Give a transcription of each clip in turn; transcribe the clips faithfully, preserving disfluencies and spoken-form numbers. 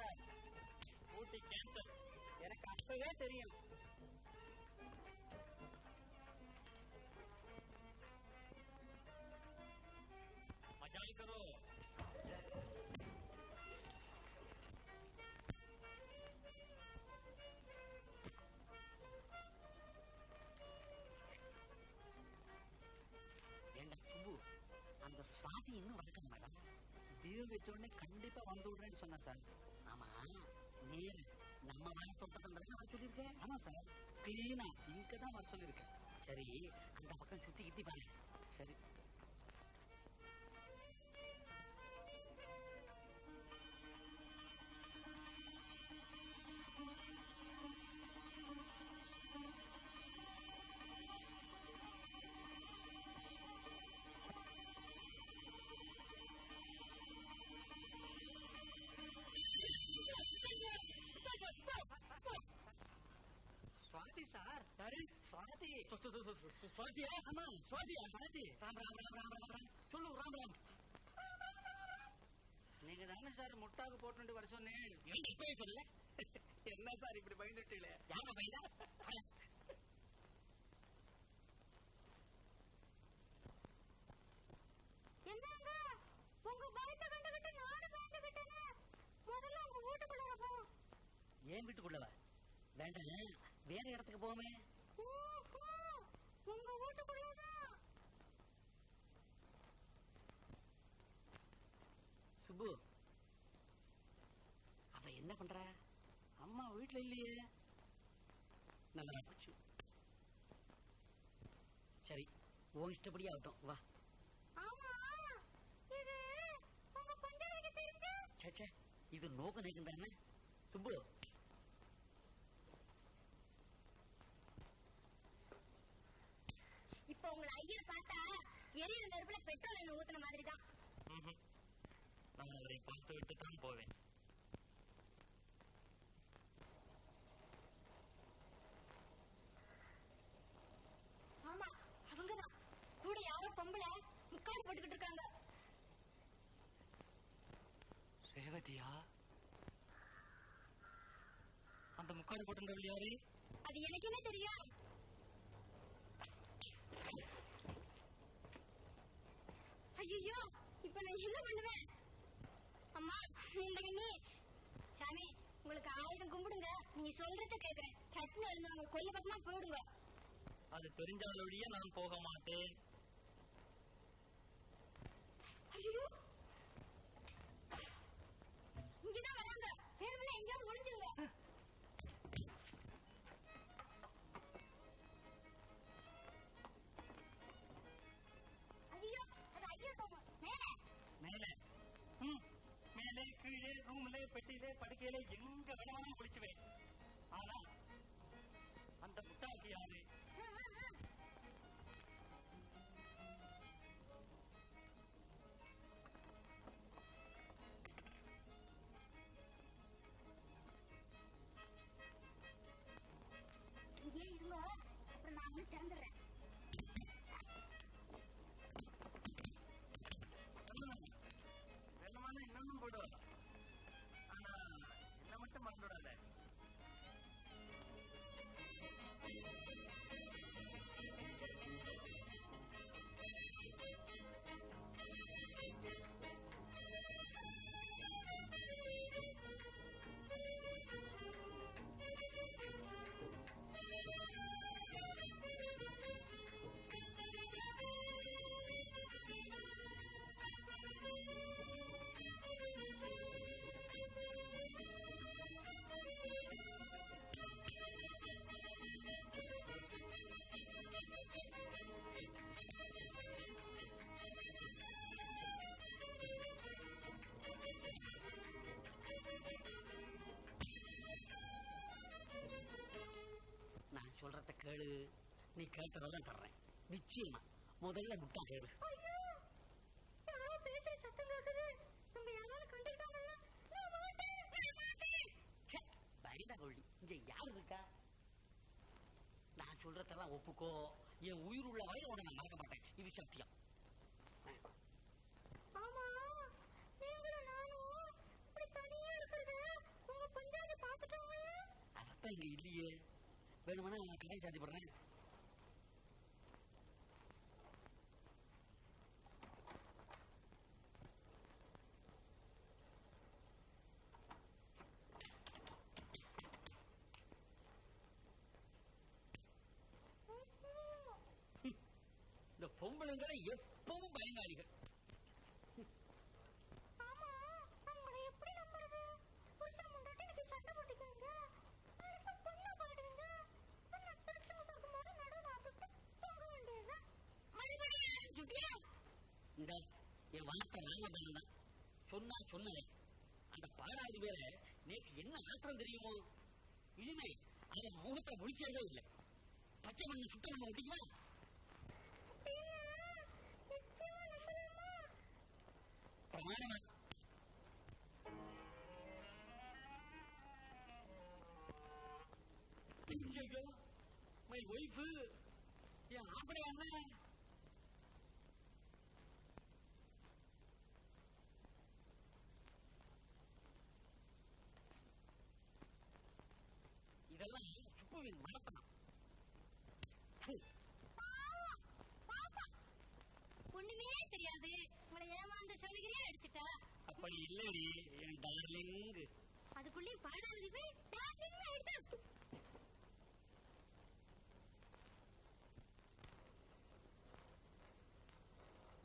Cancer, ஊட்டி cancer எனக்கு அப்பவே தெரியும். மஜால் கரோ சுவாதி இன்னும் வளர்க்கணும் மேடம். லீவ் வச்ச உடனே கண்டிப்பா வந்து விடுறேன்னு சொன்ன சார். ஆமா நேரு நம்ம வேலை தோட்டத்தில் வர சொல்லியிருக்கேன். ஆமா சார் கிளீனா இங்கதான் வர சொல்லியிருக்கேன். சரி அந்த பக்கம் சுத்தி கிட்டி பாரு. சரி நீங்க தானே சார் முட்டாக்கு போட்டு வர சொன்னேன். என்ன சார் இப்படி பயந்துட்டு ஏன் வீட்டுக்குள்ளவா வேண்டாம் வேற இடத்துக்கு போமே. உங்க வீட்டுக்குள்ளதான் சுப்பு அவ என்ன பண்ற? அம்மா வீட்டுல இல்லையே. நல்லா போச்சு. சரி உன் இஷ்டப்படி ஆகட்டும். வா சேச்சா இது நோக்க நினைக்கின்ற என்ன சுப்பு உங்களை ஐயா பார்த்தா எரியிற நெருப்புல பெட்ரோல் என்ன ஊத்துன மாதிரிதான். நான் அவரை பார்த்து விட்டு தான் போவேன். ஆமா அவங்கதான் கூட யாரோ பொம்பளை முக்காடு போட்டுக்கிட்டு இருக்காங்க. ரேவதியா அந்த முக்காடு போட்டுருந்தவள் யாரு? அது எனக்கு என்ன தெரியும். ஐயோ இப்ப நான் என்ன பண்ணுவேன்? அம்மா நீ சாமி உங்களுக்கு ஆயிரம் கும்பிடுங்க. நீ சொல்றது கேக்குறேன். சட்னி அழுங்க கொல்ல பக்கமா போயிடுங்க. அது தெரிஞ்சாலோடியே நான் போக மாட்டேன். ஐயோ இங்கதான் வராங்க. வேணும்னா எங்கேயாவது ஒளிஞ்சுங்க. மேலே கீழே ரூம்ல பெட்டியில படுக்கையில எங்க வேணாலும் குளிச்சுவேன். ஆனா அந்த முட்டாக்கு யாரு? இங்கே இருங்க அப்புறம் நான் திறந்துடுறேன். நான் சொல்றத கேளு. நீ கேட்டதெல்லாம் தர்றேன் நிச்சயமா. முதல்ல முட்டா கேளு. நான் சொல்றதெல்லாம் ஒப்புக்கோ. என் உயிர் உள்ள வரை உடனே நான் மறக்க மாட்டேன். இது சத்தியம். அப்படி இல்லையே, வேணும்னா கலை சாதி படுறேன். இந்த பொம்பளைங்களை எப்பவும் பயங்காரிகள். என் வார்த்தை நாம சொன்னா சொன்னே அந்த பாராதி பேர நேற்று என்ன ஆத்திரம் தெரியுமோ, இனிமே அவன் முகத்தை முடிச்சதே இல்லை. பச்சை மண்ணை சுத்தம் நம்ம விட்டீங்களா? பிரமாணமா மை ஒய்ஃபு என் ஆம்பளை அண்ணன் ஒண்ணுமே தெரியாது உங்களை ஏமாந்த சோழகிரியா அடிச்சுட்டா? அப்படி இல்லடி என் டார்லிங். அதுக்குள்ளே பாடாது போய் டார்லிங் அடிச்சு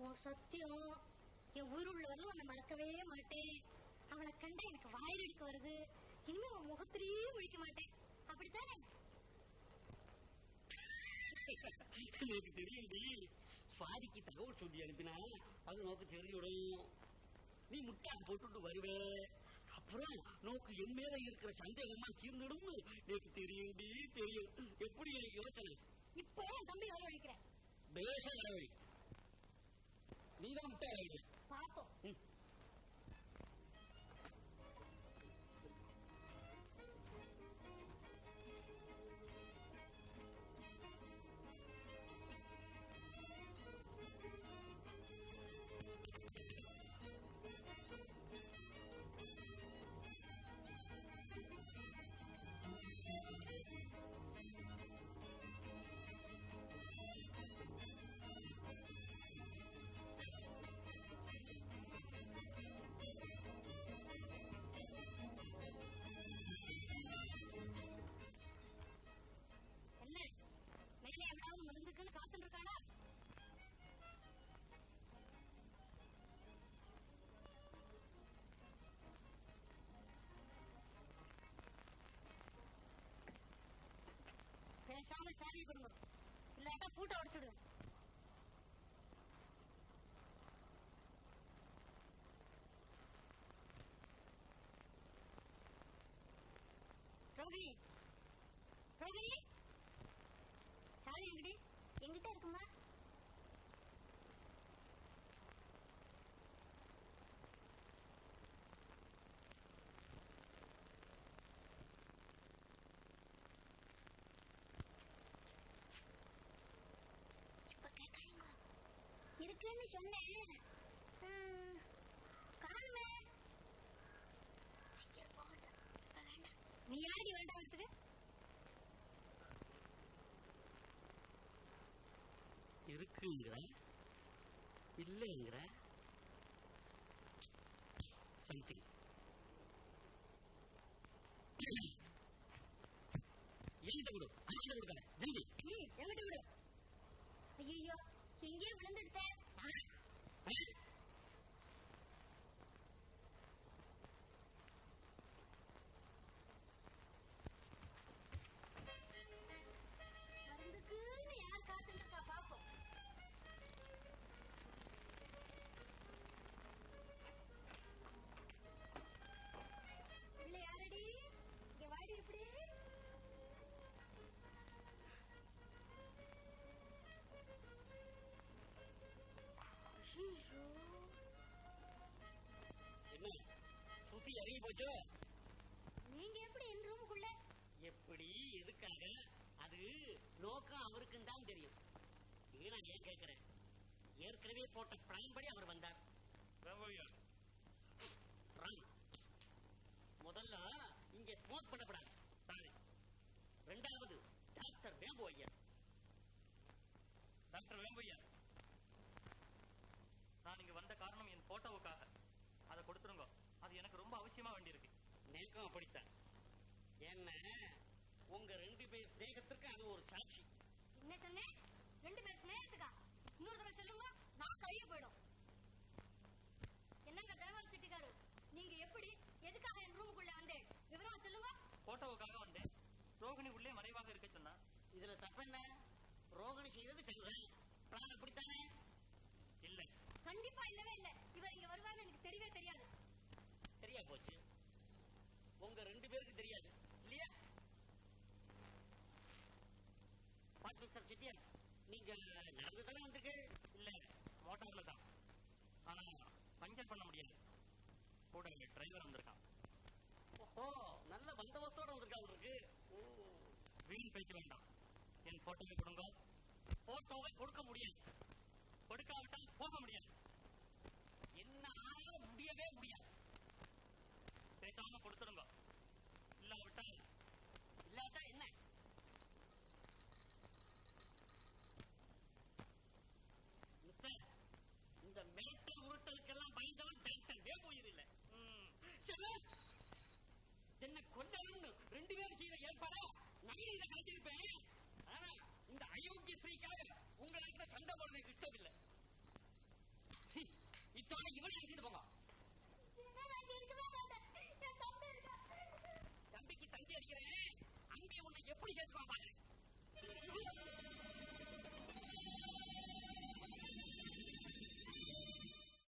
உன் சத்தியம் என் ஊர் உள்ளவர்கள் உன்னை மறக்கவே மாட்டேன். அவளை கண்டா எனக்கு வாயில் எடுக்க வருது. இனிமே உன் முகத்திலேயே முடிக்க மாட்டேன். அப்படித்தானே? எனக்கு தெரியும்டி, சுவாதிக்கு தகவல் சொல்லி அனுப்பினா அது நோக்கு தெரிஞ்சுவிடும். நீ முட்டாக்கு போட்டுட்டு வருவே, அப்புறம் நோக்கு என் மேல இருக்கிற சந்தேகமா தீர்ந்துடும். எனக்கு தெரியும்டி தெரியும். எப்படி யோசனை? இப்போ தம்பி வரவழைக்கிறேன். பேச வரவழி நீதான் முட்டா வரவழி. பார்ப்போம். சாமி சாவி கொடுங்க, இல்லாட்டா பூட்டை உடைச்சுடுங்க. ரோகிணி ரோகிணி சாவி எங்கடி? எங்கிட்ட இருக்குமா? இருக்குன்னு சொன்னேன். காணுமே வேண்டாம். நீ யாரு வேண்டாம் எடுத்துக்க. இருக்குங்கிற இல்லைங்கிற சம்திங் எங்கிட்ட விடும். அடிச்சுட்டு கொடுக்காரு ஜெய்வி. நீ எங்கிட்ட விடும். ஐயோ எங்கேயே விழுந்துடுத்த. நீங்க எப்படி என் ரூமுக்குள்ள எப்படி எதுக்காக? அது நோக்கம் அவருக்கு தான் தெரியும். இது நான் ஏன் கேட்கிறேன், ஏற்கனவே போட்ட பிளான் படி அவர் வந்தார். முதல்ல இங்க ஸ்மோக் பண்ணப்படாது. இரண்டாவது டாக்டர் வேம்பு ஐயர். டாக்டர் வேம்பு ஐயர், நான் இங்க வந்த காரணம் என் போட்டோவுக்காக. அதை கொடுத்துருங்க, அது எனக்கு ரொம்ப அவசியமா வேண்டியிருக்கு. நேக்கம் அப்படித்தான். என்ன உங்க ரெண்டு பேர் தேகத்திற்கு அது ஒரு சாட்சி. என்ன சொன்னேன்? ரெண்டு பேர் ஸ்நேகத்துக்கா? இன்னொரு தடவை சொல்லுங்க, நான் கழிவு போயிடும். என்னங்க தரவால் சிட்டிக்காரு, நீங்க எப்படி எதுக்காக என் ரூமுக்குள்ள வந்தேன் விவரமா சொல்லுங்க. போட்டோவுக்காக வந்தேன். ரோகிணி உள்ளே மறைவாக இருக்க சொன்னா, இதுல தப்பு என்ன? ரோகிணி செய்தது செல்வேன் பிளான் அப்படித்தானே? இல்லை, கண்டிப்பா இல்லவே இல்லை. இவர் இங்க வருவாருன்னு எனக்கு தெரியவே தெரியாது. தெரியா போச்சு, உங்க ரெண்டு பேருக்கு தெரியாது இல்லையா? வாட் மிஸ்டர் செட்டியார், நீங்க நடந்து தானே வந்திருக்கு? இல்லை, மோட்டார்ல தான். ஆனா பஞ்சர் பண்ண முடியாது, கூட டிரைவர் வந்திருக்கான். ஓஹோ, நல்ல பந்தோபஸ்தோட வந்திருக்கான் அவருக்கு. ஓ, வீண் பேச்சு வேண்டாம். என் போட்டோவை கொடுங்க. போட்டோவை கொடுக்க முடியாது, கொடுக்காவிட்டால் போக முடியாது. என்னால முடியவே முடியாது. பேசாம கொடுத்துருங்க. இல்லாவிட்டால் இல்லாட்டா என்ன? மிஸ்டர், இந்த மேட்டல் உருட்டலுக்கெல்லாம் பயந்தவன் டாக்டர் வேம்பு ஐயர் இல்லை. என்ன கொண்டாடுன்னு ரெண்டு பேரும் செய்த ஏற்பாடா நான் இதை கழிச்சிருப்பேன். ஆனா இந்த அயோக்கிய ஸ்ரீக்காக உங்களுக்கு சண்டை போடுறதுக்கு இஷ்டம் இல்லை. இத்தோட இவனை